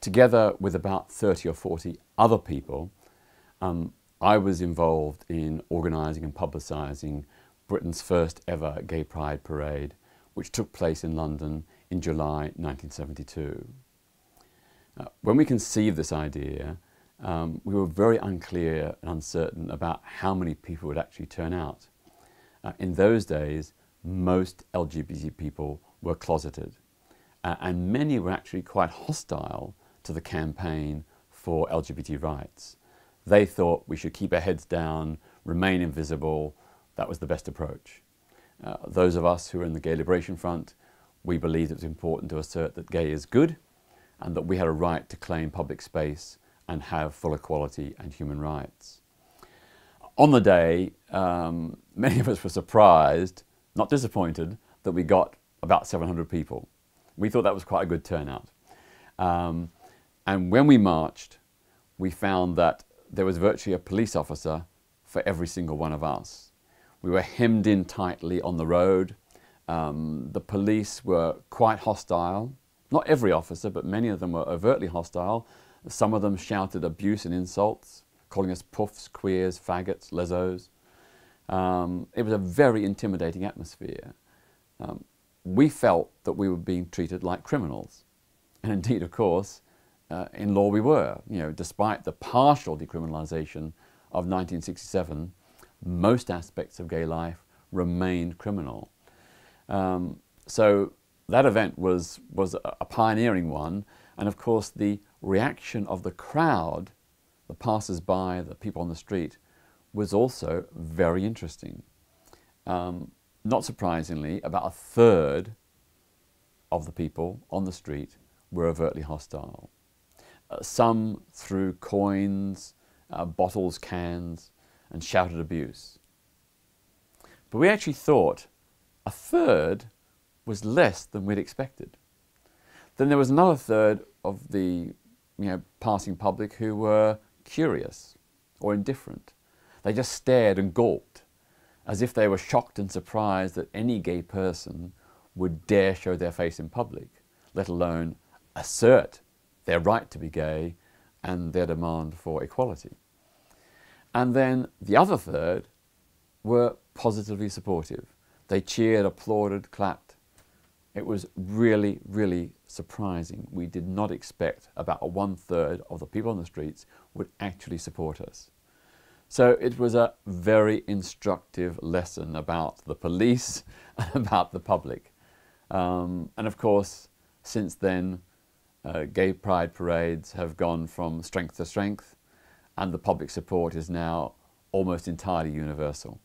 together with about 30 or 40 other people, I was involved in organising and publicising Britain's first ever Gay Pride Parade, which took place in London in July 1972. When we conceived this idea, we were very unclear and uncertain about how many people would actually turn out. In those days, most LGBT people were closeted, and many were actually quite hostile to the campaign for LGBT rights. They thought we should keep our heads down, remain invisible. That was the best approach. Those of us who were in the Gay Liberation Front, we believed it was important to assert that gay is good and that we had a right to claim public space and have full equality and human rights. On the day, many of us were surprised, not disappointed, that we got about 700 people. We thought that was quite a good turnout. And when we marched, we found that there was virtually a police officer for every single one of us. We were hemmed in tightly on the road. The police were quite hostile. Not every officer, but many of them were overtly hostile. Some of them shouted abuse and insults, calling us puffs, queers, faggots, lezzos. It was a very intimidating atmosphere. We felt that we were being treated like criminals. And indeed, of course, in law we were. You know, despite the partial decriminalisation of 1967, most aspects of gay life remained criminal. So that event was a pioneering one, and of course the reaction of the crowd, the passers-by, the people on the street, was also very interesting. Not surprisingly, about a third of the people on the street were overtly hostile. Some threw coins, bottles, cans, and shouted abuse. But we actually thought a third was less than we'd expected. Then there was another third of the passing public who were curious or indifferent. They just stared and gawped, as if they were shocked and surprised that any gay person would dare show their face in public, let alone assert their right to be gay and their demand for equality. And then the other third were positively supportive. They cheered, applauded, clapped. It was really, really surprising. We did not expect about one-third of the people on the streets would actually support us. So it was a very instructive lesson about the police and about the public. And of course, since then, gay pride parades have gone from strength to strength, and the public support is now almost entirely universal.